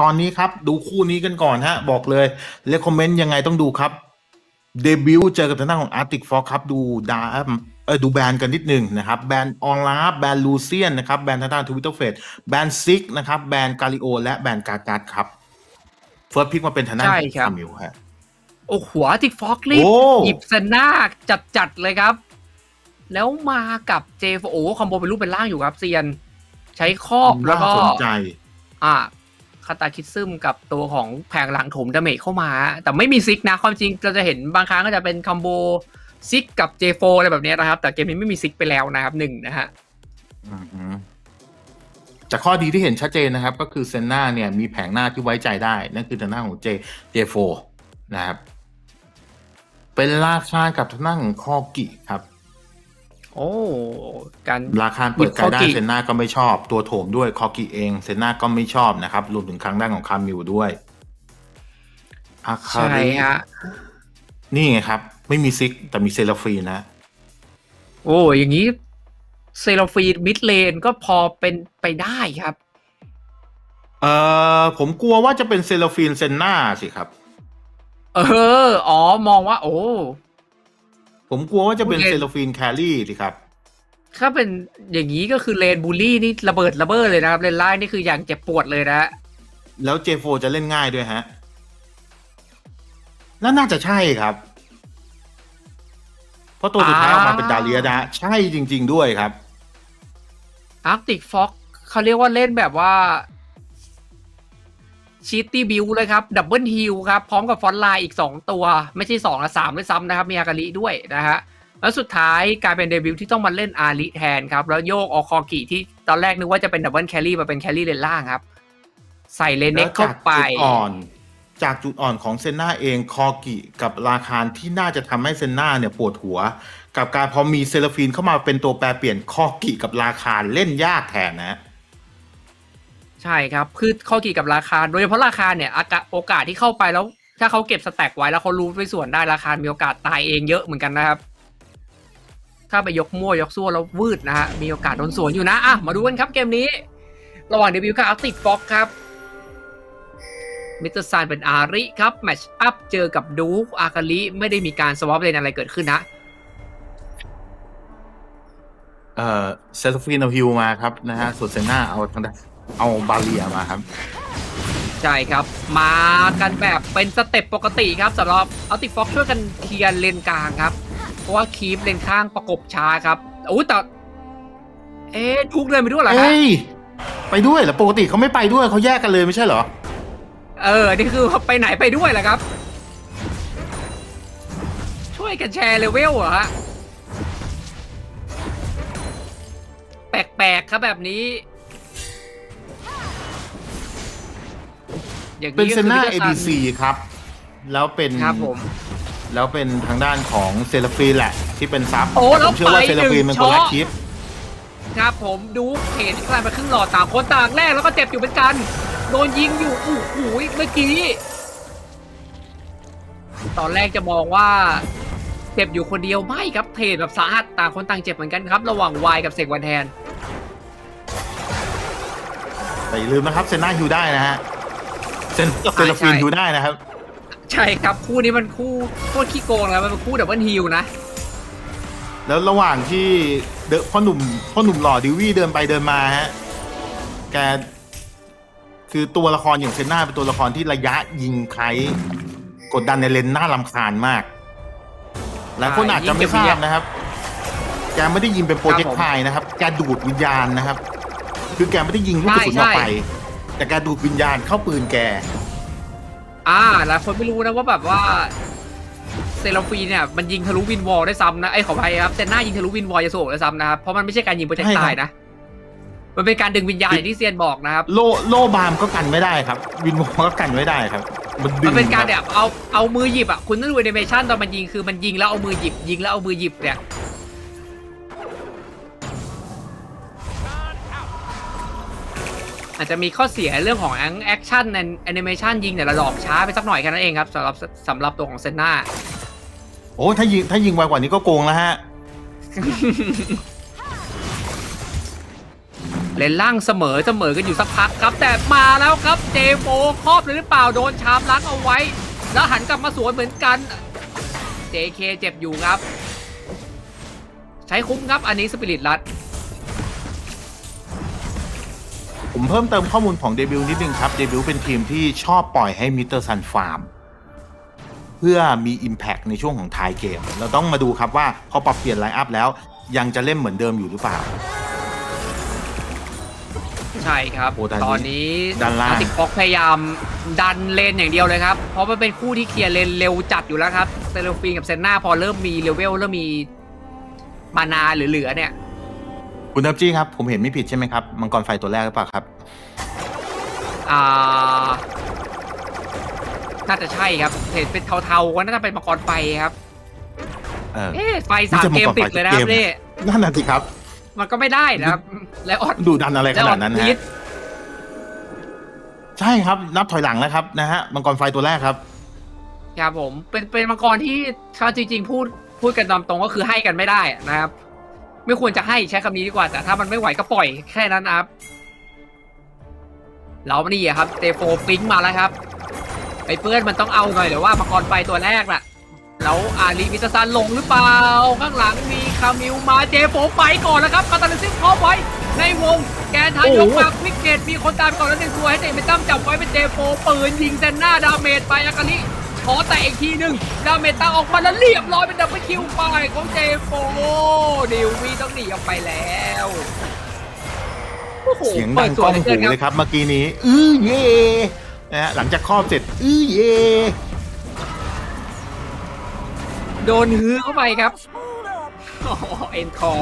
ตอนนี้ครับดูคู่นี้กันก่อนฮะบอกเลยเลคคอมเมนต์ยังไงต้องดูครับเดบิวต์เจอกับทางด้านของ Arctic Fox ครับดูแบนกันนิดหนึ่งนะครับแบนออนลาฟแบนลูเซียนนะครับแบนทางด้านทวิตเตอร์เฟสแบนซิกนะครับแบนกาลิโอและแบนกาการ์ดครับเฟิร์สพิกมาเป็นทางด้านของมิวฮะโอ้โห Arctic Fox รีบหยิบเซน่าจัดเลยครับแล้วมากับเจฟโอคอมโบเป็นรูปเป็นร่างอยู่ครับเซียนใช้ครอบแล้วก็คาตาคิดซึมกับตัวของแผงหลังถมดาเมจเข้ามาแต่ไม่มีซิกนะความจริงเราจะเห็นบางครั้งก็จะเป็นคัมโบซิกกับเจโฟอะไรแบบนี้นะครับแต่เกมนี้ไม่มีซิกไปแล้วนะครับหนึ่งนะฮะจากข้อดีที่เห็นชัดเจนนะครับก็คือเซนน่าเนี่ยมีแผงหน้าที่ไว้ใจได้นั่นคือทางหน้าของเจโฟนะครับเป็นราคากับทางหน้าของคอกิครับโอ้การราคาเปิดการได้เซนน่าก็ไม่ชอบตัวโถมด้วยคอกิเองเซนน่าก็ไม่ชอบนะครับรวมถึงครั้งแรกของคามิวด้วยอาคารินี่ไงครับไม่มีซิกแต่มีเซราฟีนะโอ้อย่างนี้เซราฟีมิดเลนก็พอเป็นไปได้ครับผมกลัวว่าจะเป็นเซราฟีเซนน่าสิครับอ๋อมองว่าโอ้ผมกลัวว่าจะเป็นเซราฟีนแครี่สิครับถ้าเป็นอย่างนี้ก็คือเลนบูลลี่นี่ระเบิดระเบ้อเลยนะครับเลนไล่นี่คืออย่างเจ็บปวดเลยนะแล้วเจโฟจะเล่นง่ายด้วยฮะน่าจะใช่ครับเพราะตัวสุดท้ายออกมาเป็นดาเลียนะใช่จริงๆด้วยครับอาร์คติกฟ็อกเขาเรียกว่าเล่นแบบว่าชีตตี้บิวเลยครับดับเบิลฮิลครับพร้อมกับฟอนต์ไลน์อีก2ตัวไม่ใช่2และ3ด้วยซ้ำนะครับมีอากาลิด้วยนะฮะแล้วสุดท้ายกลายเป็นเดบิวที่ต้องมาเล่นอาริแทนครับแล้วโยกออคอกิที่ตอนแรกนึกว่าจะเป็นดับเบิลแครี่มาเป็นแครี่เลนล่างครับใส่เลนเน็กเข้าไปจากจุดอ่อนของเซนน่าเองคอกิกับราคาที่น่าจะทำให้เซนน่าเนี่ยปวดหัวกับการพอมีเซราฟีนเข้ามาเป็นตัวแปรเปลี่ยนคอกิกับราคาเล่นยากแทนนะใช่ครับคือข้อกี่กับราคาโดยเฉพาะราคาเนี่ยโอกาสที่เข้าไปแล้วถ้าเขาเก็บสแต็กไว้แล้วเขารู้ไปส่วนได้ราคามีโอกาสตายเองเยอะเหมือนกันนะครับถ้าไปยกมั่วยกซั่วแล้ววืดนะฮะมีโอกาสโดนสวนอยู่นะอ่ะมาดูกันครับเกมนี้ระหว่างเดบิวต์กับArctic Foxครับมิสเตอร์ซานเป็นอาริครับแมตช์อัพเจอกับดูฟอากาลิไม่ได้มีการสวอปเลนอะไรเกิดขึ้นนะเซลฟีนเอาฮิวมาครับนะฮะส่วนเซน่าเอาบาเลียมาครับใช่ครับมากันแบบเป็นสเต็ปปกติครับสำหรับArctic Foxช่วยกันเคลียร์เลนกลางครับเพราะว่าคีฟเลนข้างประกบช้าครับอู้แต่ทุกเดินไปด้วยเหรอครับไปด้วยเหรอปกติเขาไม่ไปด้วยเขาแยกกันเลยไม่ใช่เหรอนี่คือไปไหนไปด้วยเหรอครับช่วยกันแชร์เลเวลเหรอฮะแปลกๆครับแบบนี้เป็นเซน่า ABC ครับแล้วเป็นทางด้านของเซราฟีแหละที่เป็นซับผมเชื่อว่าเซราฟีเป็นคนแรกคลิปครับผมดูเห็นกลายมาครึ่งหลอดต่างคนต่างแรกแล้วก็เจ็บอยู่เป็นกันโดนยิงอยู่อู้หูเมื่อกี้ตอนแรกจะมองว่าเจ็บอยู่คนเดียวไม่ครับเทแบบสาหัสต่างคนต่างเจ็บเหมือนกันครับระหว่างวายกับเสกวันแทนแต่อย่าลืมนะครับเซน่าฮิวได้นะฮะเซราฟีนดูได้นะครับใช่ครับคู่นี้มันคู่โคตรขี้โกงแล้วมันเป็นคู่ดับเบิลฮิลนะแล้วระหว่างที่พ่อหนุ่มหล่อดิวี่เดินไปเดินมาฮะแกคือตัวละครอย่างเซน่าเป็นตัวละครที่ระยะยิงไคกดดันในเลนน่ารำคาญมากหลายคนอาจจะไม่ทราบนะครับแกไม่ได้ยิงเป็นโปรเจกต์ไคนะครับแกดูดวิญญาณนะครับคือแกไม่ได้ยิงลูกกระสุนออกไปแต่การดูดวิญญาณเข้าปืนแกหลายคนไม่รู้นะว่าแบบว่าเซราฟีเนี่ยมันยิงทะลุวินวอลได้ซ้ำนะขออภัยครับเซน่ายิงทะลุวินวอลจะโศกได้ซ้ำนะครับเพราะมันไม่ใช่การยิงโปรเจกต์ตายนะมันเป็นการดึงวิญญาณอย่างที่เซียนบอกนะครับโล่บามก็กันไม่ได้ครับวินวอลก็กันไม่ได้ครับมันเป็นการแบบเอามือหยิบคุณต้องดูแอนิเมชั่นตอนมันยิงคือมันยิงแล้วเอามือหยิบยิงแล้วเอามือหยิบเนี่ยอาจจะมีข้อเสียเรื่องของแอคชั่นในแอนิเมชันยิงแต่ละดอกช้าไปสักหน่อยแค่นั้นเองครับสำหรับตัวของเซนน่าโอ้ถ้ายิงไวกว่านี้ก็โกงแล้วฮะ เลนล่างเสมอกันอยู่สักพักครับแต่มาแล้วครับเจโมครอบเลยหรือเปล่าโดนชามล้างเอาไว้แล้วหันกลับมาสวนเหมือนกันเจเคเจ็บอยู่ครับใช้คุ้มครับอันนี้สปิริตลัดผมเพิ่มเติมข้อมูลของเดบิวนิดนึงครับเดบิวเป็นทีมที่ชอบปล่อยให้มิสเตอร์ซันฟาร์มเพื่อมี Impact ในช่วงของท้ายเกมเราต้องมาดูครับว่าพอปรับเปลี่ยนไลน์อัพแล้วยังจะเล่นเหมือนเดิมอยู่หรือเปล่าใช่ครับตอนนี้อาติกพยายามดันเลนอย่างเดียวเลยครับเพราะมันเป็นคู่ที่เคลียร์เลนเร็วจัดอยู่แล้วครับเซเลฟีนกับเซนน่าพอเริ่มมีเลเวลเริ่มมีมานาเหลือเนี่ยคุณทับจี้ครับผมเห็นไม่ผิดใช่ไหมครับมังกรไฟตัวแรกหรือเปล่าครับน่าจะใช่ครับเห็นเป็นเทาๆก็น่าจะเป็นมังกรไฟครับไฟ3 เกมติดเลยนะครับนี่นั่นน่ะสิครับมันก็ไม่ได้นะครับและออดดูดันอะไรขนาดนั้นนะใช่ครับนับถอยหลังแล้วครับนะฮะมังกรไฟตัวแรกครับครับผมเป็นมังกรที่ถ้าจริงๆพูดกันตามตรงก็คือให้กันไม่ได้นะครับไม่ควรจะให้ใช้คำนี้ดีกว่าแต่ถ้ามันไม่ไหวก็ปล่อยแค่นั้นครับเราไม่ดีครับเตโฟปิ้งมาแล้วครับไอ้เปื้อนมันต้องเอาหน่อยหรือว่ามังกรไฟตัวแรกล่ะแล้วอาลีมิสซันลงหรือเปล่าข้างหลังมีคามิวมาเจโฟไปก่อนนะครับคาตาลิซิสครอบไว้ในวงแกนทางยกมาวิกเกตมีคนตามก่อนแล้วหนึ่งตัวให้เตะไปตั้มจับไว้เป็นเจโฟปืนยิงเซนหน้าดาเมจไปอากาลิขอแต่อีกทีหนึ่งดาเมจตาออกมาแล้วเรียบร้อยเป็นดับเบิลคิวไปของเจโฟดิวีต้องหนีออกไปแล้วเสียงดังก้องหูเลยครับเมื่อกี้นี้อื้อเย่นะฮะหลังจากครอบเสร็จอื้อเย่โดนฮือเข้าไปครับเอ็นคอ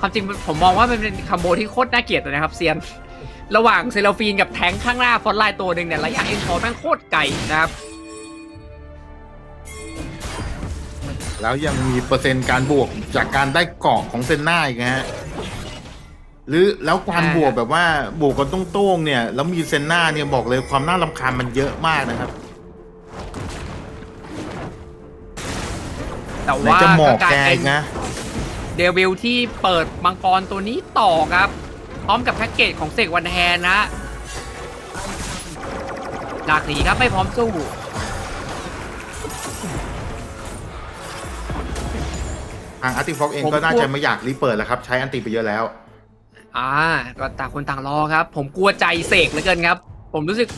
ความจริงผมมองว่ามันเป็นคอมโบที่โคตรน่าเกลียดเลยนะครับเซียนระหว่างเซราฟีนกับแทงข้างหน้าฟอนไลน์ตัวหนึ่งเนี่ยระยะเอ็นคอแม่งโคตรไกลนะครับแล้วยังมีเปอร์เซ็นต์การบวกจากการได้เกาะของเซนน่าอีกฮะหรือแล้วการบวกแบบว่าบวกกันโต้งๆเนี่ยแล้วมีเซนน่าเนี่ยบอกเลยความน่ารำคาญมันเยอะมากนะครับแต่ว่าจะหมอกแกงนะเดวิลที่เปิดมังกรตัวนี้ต่อครับพร้อมกับแพ็กเกจของเสกวันแฮนะดากหนีครับไม่พร้อมสู้ทางอาร์ติฟ็อกเองก็น่าจะไม่อยากรีเปิดแล้วครับใช้อันตีไปเยอะแล้วก็ต่างคนต่างรอครับผมกลัวใจเสกเหลือเกินครับผมรู้สึก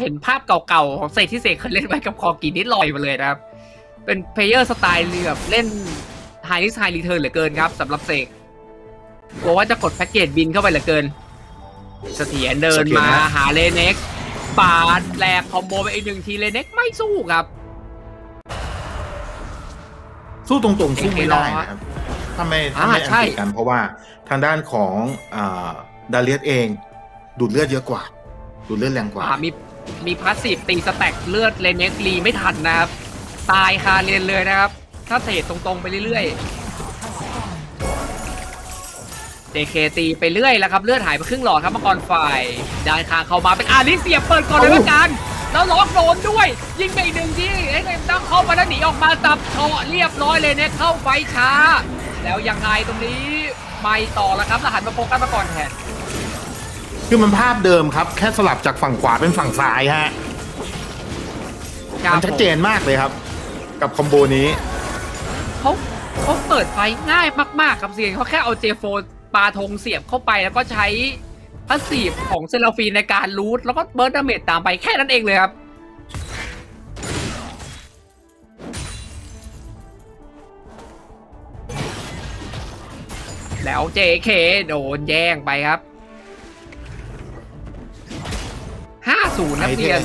เห็นภาพเก่าๆของเสกที่เสกเคยเล่นไว้กับคอกีนิดลอยมาเลยนะครับเป็นเพลเยอร์สไตล์แบบเล่นไฮริสไฮรีเทิร์นเหลือเกินครับสำหรับเสกกลัวว่าจะกดแพ็กเกจบินเข้าไปเหลือเกินเสถียรเดินมาหาเลเน็กปาดแหลกคอมโบไปอีกหนึ่งทีเลเน็กไม่สู้ครับสู้ตรงๆสู้ไม่ได้นะครับถ้าไม่แข่งกันเพราะว่าทางด้านของดาเลียสเองดูดเลือดเยอะกว่าดูดเลือดแรงกว่ามีพาสซีฟตีสแต็กเลือดเลเน็กรีไม่ทันนะครับตายคาเลนเลยนะครับถ้าเทรดตรงๆไปเรื่อยๆJK ตีไปเรื่อยแล้วครับเลือดหายไปครึ่งหลอดครับมังกรไฟด้านข้างเข้ามาเป็นอาริเสียเปิดก่อนเลยละกันแล้วล็อกโดนด้วยยิงไปอีกหนึ่งที่เอ็กเอ็มตั้งเข้ามาแล้วหนีออกมาตับเฉาะเรียบร้อยเลยเนี่ยเข้าไฟช้าแล้วยังไงตรงนี้ไม่ต่อแล้วครับหันมาโฟกัสมาก่อนแทนคือมันภาพเดิมครับแค่สลับจากฝั่งขวาเป็นฝั่งซ้ายฮะมันชัดเจนมากเลยครับกับคอมโบนี้เขาเปิดไฟง่ายมากๆครับเซียนเขาแค่เอาเจโฟปาธงเสียบเข้าไปแล้วก็ใช้พาสซีฟของเซราฟีนในการรูทแล้วก็เบิร์ดดาเมจตามไปแค่นั้นเองเลยครับแล้ว JK โดนแย่งไปครับ 50 นักเรียน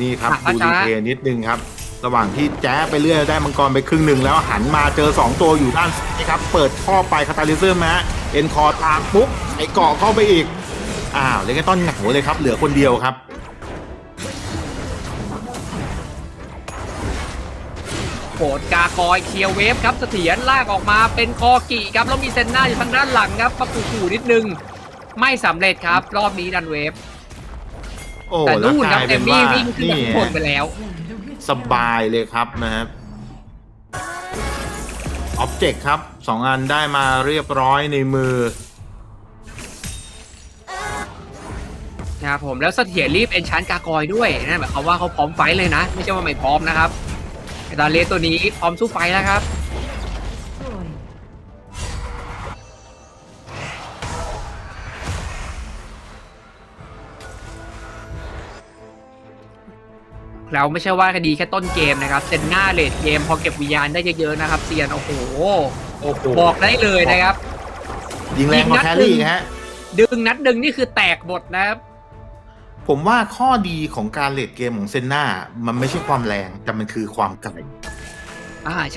นี่ครับดูดีเทนิดนึงครับระหว่างที่แจ๊ไปเรื่อยได้มังกรไปครึ่งหนึ่งแล้วหันมาเจอ2ตัวอยู่ด้านนี่ครับเปิดท่อไปคาตาลิเซอร์มาเอ็นคอร์ตามปุ๊บไอ้เกาะเข้าไปอีกเลเกต้นหนักหัวเลยครับเหลือคนเดียวครับโหดกาคอยเคลียร์เวฟครับเสถียรลากออกมาเป็นคอกี่ครับแล้วมีเซนน่าอยู่ทางด้านหลังครับประกูนิดนึงไม่สำเร็จครับรอบนี้ดันเวฟแต่นู่นครับเอมมี่วิ่งขึ้นมาโผล่ไปแล้วสบายเลยครับนะครับออบเจกต์ครับ 2อันได้มาเรียบร้อยในมือนะครับผมแล้วเสถียรรีบเอนชานกากอยด้วยนั่นหมายความว่าเขาพร้อมไฟเลยนะไม่ใช่ว่าไม่พร้อมนะครับดาเลสตัวนี้พร้อมสู้ไฟแล้วครับแล้วไม่ใช่ว่าคดีแค่ต้นเกมนะครับเซนง่าเลดเกมพอเก็บวิญญาณได้เยอะๆนะครับเซียนโอ้โหบอกได้เลยนะครับยิงแรงมาแคลรี่นะฮะดึงนัดดึงนี่คือแตกบทนะครับผมว่าข้อดีของการเลดเกมของเซนน่ามันไม่ใช่ความแรงแต่มันคือความไกล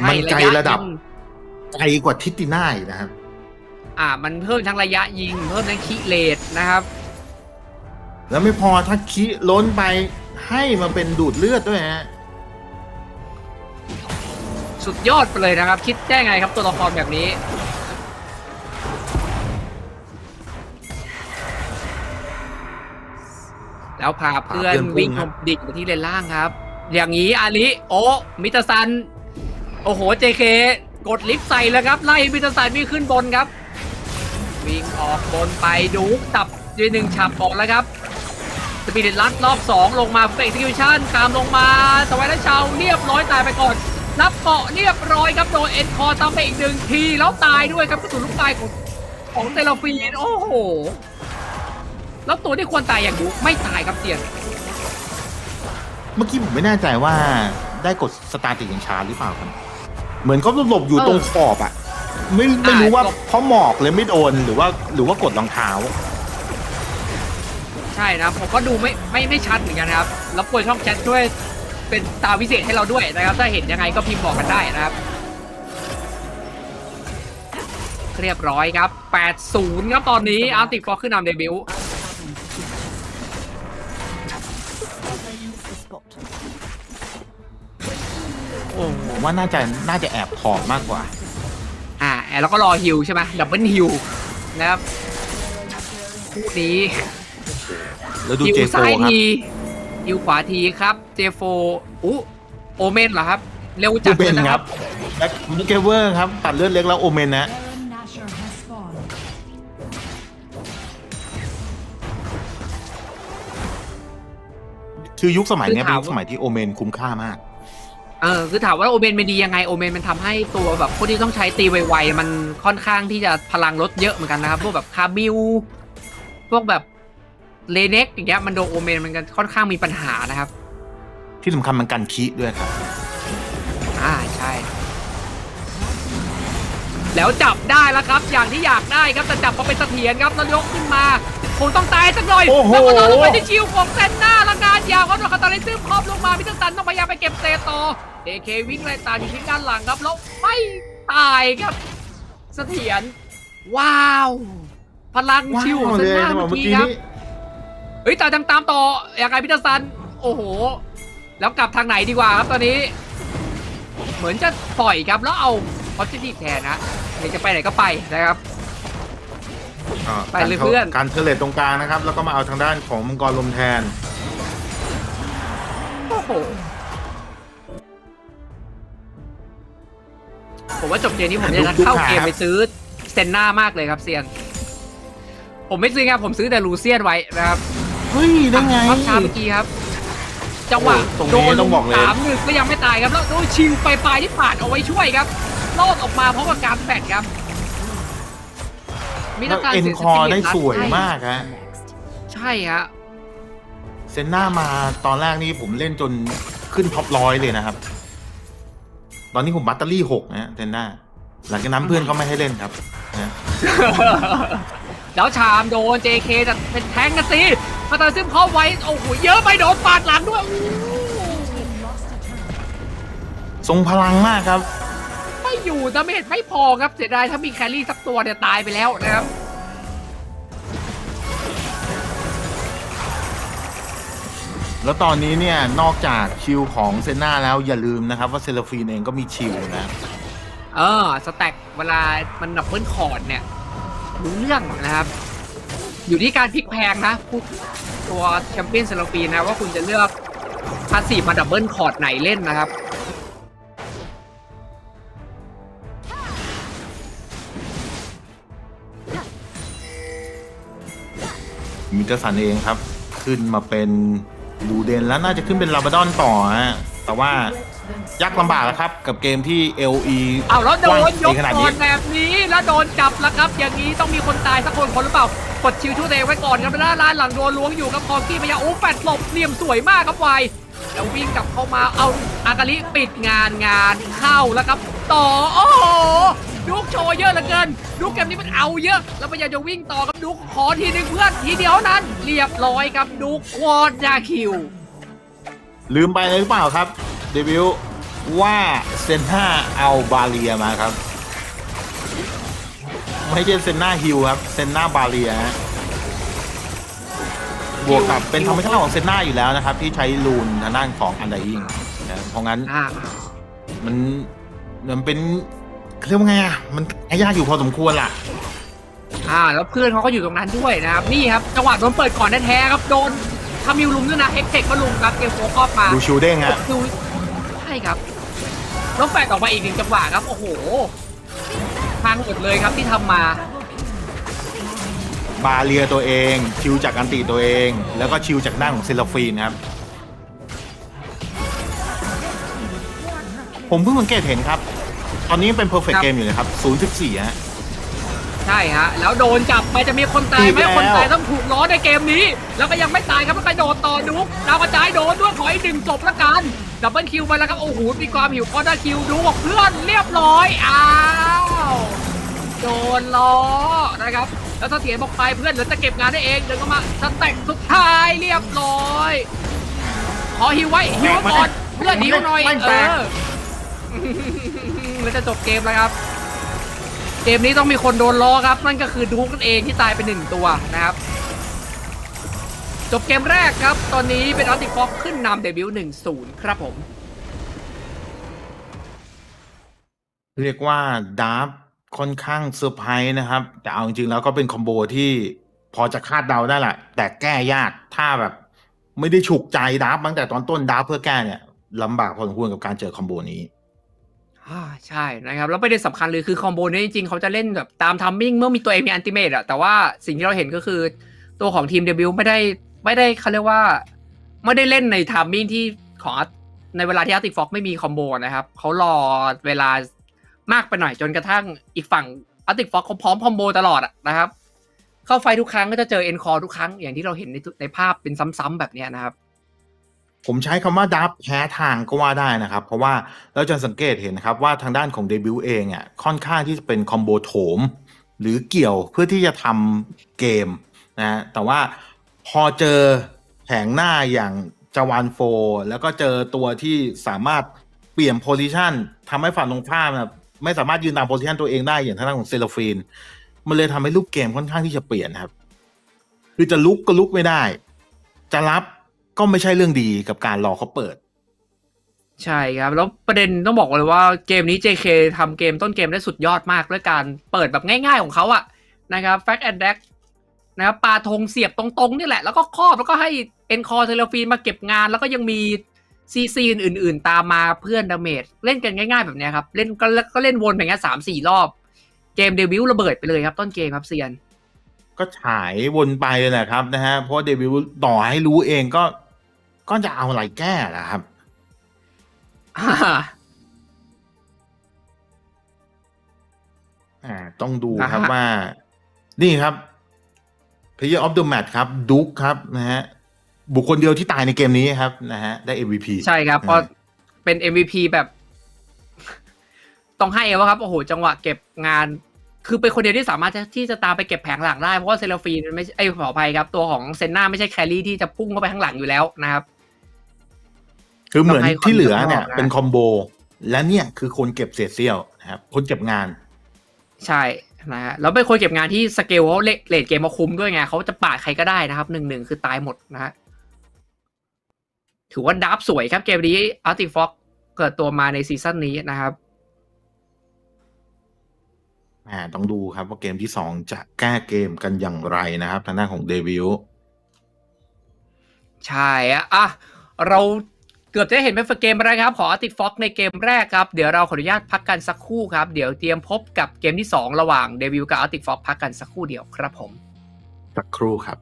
มันไกลระดับไกลกว่าทิติน่านะครับมันเพิ่มทั้งระยะยิงเพิ่มทั้งคิเลดนะครับแล้วไม่พอถ้าคิล้นไปให้มาเป็นดูดเลือดด้วยฮะสุดยอดไปเลยนะครับคิดได้ไงครับตัวละครแบบนี้แล้วพาเพื่อนวิ่งดิ่งไปที่เลนล่างครับอย่างนี้อาลิโอมิตาซันโอ้โหเจเคกดลิฟต์ใส่แล้วครับไล่มิตาซันวิ่งขึ้นบนครับวิ่งออกบนไปดูตับด้วยหนึ่งฉับออกแล้วครับสปีดลัดรอบ2ลงมาเฟกซิคิวชั่นตามลงมาสวายและชาวเรียบร้อยตายไปก่อนรับเกาะเรียบร้อยครับโดนเอ็นคอตามไปอีกหนึ่งทีแล้วตายด้วยครับกระสุนลูกปลายของเตลฟีนโอ้โหแล้วตัวที่ควรตายอย่างดูไม่ตายครับเตียนเมื่อกี้ผมไม่แน่ใจว่าได้กดสตาร์ติอย่างช้าหรือเปล่าครับเหมือนเขาหลบอยู่ตรงขอบอ่ะไม่รู้ว่าเพราะหมอกเลยไม่โดนหรือว่ากดรองเท้าใช่นะผมก็ดูไม่ชัดเหมือนกันนะครับแล้วกดช่องแชทด้วยเป็นตาวิเศษให้เราด้วยนะครับถ้าเห็นยังไงก็พิมพ์บอกกันได้นะครับเรียบร้อยครับ 8-0 ครับตอนนี้อาร์ติฟอร์ขึ้นนำเดบิวต์ผมว่าน่าจะแอบขอบมากกว่าแล้วก็รอฮิลใช่ไหมดับเบิลฮิลนะครับคู่นี้แล้วดูเจโฟครับฮิลขวาทีครับเจโฟโอเมนเหรอครับเร็วจัดเลยนะครับแบ็คเกเวอร์ครับตัดเลือดเล็กแล้วโอเมนนะคือยุคสมัยนี้เป็นยุคสมัยที่โอเมนคุ้มค่ามากคือถามว่าโอเมนมันดียังไงโอเมนมันทำให้ตัวแบบพวกที่ต้องใช้ตีไวๆมันค่อนข้างที่จะพลังลดเยอะเหมือนกันนะครับพวกแบบคาบิลพวกแบบเลเน็กอย่างเงี้ยมันโดนโอเมนมันค่อนข้างมีปัญหานะครับที่สำคัญมันกันคีด้วยครับใช่แล้วจับได้แล้วครับอย่างที่อยากได้ครับแต่จับมาเป็นเสถียรครับแล้วยกขึ้นมาคงต้องตายสักหน่อยแล้วก็โดนลงไปที่ชิวของเซนน่าละกันยาวก็โดนคาตาลิซึมครอบลงมามิสตันต้องพยายามไปเก็บเซต่อเดเควิ่งไล่ตามอยู่ที่ด้านหลังครับแล้วไม่ตายครับเสถียรว้าวพลังชิวของเซนน่าเมื่อกี้ครับเฮ้ยแต่ตามต่ออย่างไรมิสตันโอ้โหแล้วกลับทางไหนดีกว่าครับตอนนี้เหมือนจะปล่อยครับแล้วเอาพอจิตีแทนนะเดี๋ยวจะไปไหนก็ไปนะครับไปเลยเพื่อนการเทเลตตรงกลางนะครับแล้วก็มาเอาทางด้านของมังกรลมแทนโอ้โหผมว่าจบเกมนี้ผมจะเข้าเกมไปซื้อเซนน่ามากเลยครับเซียนผมไม่ซื้อครับผมซื้อแต่ลูเซียนไว้นะครับเฮ้ยได้ไงครับช้าเมื่อกี้ครับจังหวะโดน3-1ก็ยังไม่ตายครับแล้วโดนชิงไปปลายที่ผ่านเอาไว้ช่วยครับโลดออกมาเพราะว่าการแฟดครับมีนักการเอ็นคอได้สวยมากฮะใช่ฮะเซนน่ามาตอนแรกนี่ผมเล่นจนขึ้นท็อป100เลยนะครับตอนนี้ผมแบตเตอรี่6นะเซนน่าหลังจากนั้นเพื่อนเขาไม่ให้เล่นครับแล้วชามโดน JK จะเป็นแทงกันตีมาตาซึมเข้าไว้โอ้โหเยอะไปโดนปาดหลังด้วยทรงพลังมากครับไม่อยู่ดาเมจไม่พอครับเสียดายถ้ามีแครี่สักตัวเนี่ยตายไปแล้วนะครับแล้วตอนนี้เนี่ยนอกจากชิลของเซนน่าแล้วอย่าลืมนะครับว่าเซราฟีนเองก็มีชิลนะสแต็กเวลามันดับเบิ้ลคอร์ดเนี่ยรู้เรื่องนะครับอยู่ที่การพลิกแพงนะตัวแชมเปี้ยนเซราฟีนนะว่าคุณจะเลือกพาสซีฟมาดับเบิ้ลคอร์ดไหนเล่นนะครับ มิกสันเองครับขึ้นมาเป็นดูเดนแล้วน่าจะขึ้นเป็นลาบาดอนต่อฮะแต่ว่ายักลำบากแล้วครับกับเกมที่ LE เอาแล้วโดนยกก่อนแบบนี้แล้วโดนจับแล้วครับอย่างนี้ต้องมีคนตายสักคนคนหรือเปล่ากดชิวชูเตะไว้ก่อนครับแล้วร้านหลังโดนล้วงอยู่ครับคอกี้พยาโอ้แฟดหลบเหลี่ยมสวยมากครับไวแล้ววิ่งกลับเข้ามาเอาอากาลิปิดงานเข้าแล้วครับต่อโอ้โหดุ๊กโชว์เยอะเหลือเกินดุ๊กเกมนี้มันเอาเยอะแล้วพยายามจะวิ่งต่อครับดุ๊กขอทีนึงเพื่อนทีเดียวนั้นเรียบร้อยครับดุ๊กวอดยาคิวลืมไปเลยหรือเปล่าครับเดบิวว่าเซนน่าเอาบาเลียมาครับไม่ใช่เซนน่าฮิวครับเซนน่าบาเลียบวกกับเป็นธรรมชาติของเซนน่าอยู่แล้วนะครับที่ใช้ลูนทางด้านของอันไดอิงนะเพราะงั้นมันเป็นเรียกว่าไงอ่ะมันยากอยู่พอสมควรล่ะแล้วเพื่อนเขาก็อยู่ตรงนั้นด้วยนะครับนี่ครับจังหวะโดนเปิดก่อนแท้ๆครับโดนทำมิวลุมด้วยนะเอ็กเทคก็ลุมครับเกมโฟก็มาดูชูเด้งครับใช่ครับน้องแฝดออกมาอีกหนึ่งจังหวะครับโอ้โหทางหมดเลยครับที่ทำมาบาเลียตัวเองชิวจากอันติตัวเองแล้วก็ชิวจากด้านของเซราฟีนครับผมเพิ่งสังเกตเห็นครับตอนนี้เป็นเพอร์เฟกต์เกมอยู่นะครับ0-14ฮะใช่ฮะแล้วโดนจับไปจะมีคนตายไหมคนตายต้องถูกล้อในเกมนี้แล้วก็ยังไม่ตายครับก็ไปโดดต่อดุ๊กดาวกระจายโดนด้วยขออีกหนึ่งจบละกันดับเบิลคิวไปแล้วครับโอ้โหมีความหิวก็ได้คิวดูบอกเพื่อนเรียบร้อยอ้าวโดนล้อนะครับแล้วถ้าเสียบอกไปเพื่อนเดี๋ยวจะเก็บงานได้เองเดี๋ยวก็มาสแต็กสุดท้ายเรียบร้อยขอหิวไว้หิวก่อนเพื่อนหิวหน่อยแล้วจะจบเกมแล้วครับเกมนี้ต้องมีคนโดนล้อครับนั่นก็คือดุ๊กนั่นเองที่ตายไป1ตัวนะครับจบเกมแรกครับตอนนี้เป็นออติฟ็อกขึ้นนำเดบิวต์1-0ครับผมเรียกว่าดาร์ฟค่อนข้างเซอร์ไพรส์นะครับแต่เอาจริงๆแล้วก็เป็นคอมโบที่พอจะคาดเดาได้แหละแต่แก้ยากถ้าแบบไม่ได้ฉุกใจดาร์ฟตั้งแต่ตอนต้นดาร์ฟเพื่อแก้เนี่ยลำบากพอสมควรกับการเจอคอมโบนี้ใช่นะครับแล้วประเด็นสำคัญเลยคือคอมโบนี้จริงๆเขาจะเล่นแบบตามทัมมิ่งเมื่อมีตัวเองมีอันติเมตอะแต่ว่าสิ่งที่เราเห็นก็คือตัวของทีมเดบิวไม่ได้เขาเรียกว่าไม่ได้เล่นในทัมมิ่งที่ของในเวลาที่อาร์ติฟ็อกไม่มีคอมโบนะครับเขารอเวลามากไปหน่อยจนกระทั่งอีกฝั่งอาร์ติฟ็อกเขาพร้อมคอมโบตลอดนะครับเข้าไฟทุกครั้งก็จะเจอเอ็นคอร์ทุกครั้งอย่างที่เราเห็นในภาพเป็นซ้ำๆแบบนี้นะครับผมใช้คำว่าดับแพ้ทางก็ว่าได้นะครับเพราะว่าเราจะสังเกตเห็นครับว่าทางด้านของเดบิวต์เองอ่ะค่อนข้างที่จะเป็นคอมโบโถมหรือเกี่ยวเพื่อที่จะทำเกมนะแต่ว่าพอเจอแผงหน้าอย่างจาวานโฟแล้วก็เจอตัวที่สามารถเปลี่ยนโพซิชันทำให้ฝั่งตรงข้ามแบบไม่สามารถยืนตามโพซิชันตัวเองได้อย่างทางด้านของเซราฟีนมันเลยทำให้รูปเกมค่อนข้างที่จะเปลี่ยนครับคือจะลุกก็ลุกไม่ได้จะรับก็ไม่ใช่เรื่องดีกับการรอเขาเปิดใช่ครับแล้วประเด็นต้องบอกเลยว่าเกมนี้ JK ทำเกมต้นเกมได้สุดยอดมากด้วยการเปิดแบบง่ายๆของเขาอะนะครับแฟกแอนด์แดกนะครับปาธงเสียบตรงๆนี่แหละแล้วก็ครอบแล้วก็ให้เอ็นคอร์เทเลฟีนมาเก็บงานแล้วก็ยังมีซีซีอื่นๆตามมาเพื่อนดาเมจเล่นกันง่ายๆแบบนี้ครับเล่นก็เล่นวนอย่างเงี้ย3-4 รอบเกมเดบิวต์ระเบิดไปเลยครับต้นเกมครับเซียนก็ฉายวนไปเลยแหละครับนะฮะเพราะเดบิวต์ต่อให้รู้เองก็จะเอาอะไรแก้นะครับต้องดูครับว่านี่ครับ Player of the Match ครับดุ๊กครับนะฮะบุคคลเดียวที่ตายในเกมนี้ครับนะฮะได้ MVP ใช่ครับเพราะเป็น MVP แบบต้องให้ว่าครับโอ้โหจังหวะเก็บงานคือเป็นคนเดียวที่สามารถที่จะตามไปเก็บแผงหลังได้เพราะว่าเซราฟีนมันไม่ใช่ขออภัยครับตัวของเซนน่าไม่ใช่แครี่ที่จะพุ่งเข้าไปข้างหลังอยู่แล้วนะครับคือเหมือนที่เหลือเนี่ยเป็นคอมโบและเนี่ยคือคนเก็บเศษเสี้ยวนะครับคนเก็บงานใช่นะฮะแล้วเป็นคนเก็บงานที่สเกลเขาเลทเกมมาคุ้มด้วยไงเขาจะปาดใครก็ได้นะครับ1-1คือตายหมดนะฮะถือว่าดับสวยครับเกมนี้อาร์ติฟ็อกเกิดตัวมาในซีซั่นนี้นะครับต้องดูครับว่าเกมที่2จะแก้เกมกันอย่างไรนะครับทางด้านของเดบิวต์ใช่อ่ะเราเกือบจะเห็นเป็นเกมอะไรครับขออาร์ติฟ็อกในเกมแรกครับเดี๋ยวเราขออนุญาตพักกันสักครู่ครับเดี๋ยวเตรียมพบกับเกมที่2ระหว่างเดบิวต์กับอาร์ติฟ็อกพักกันสักครู่เดียวครับผมสักครู่ครับ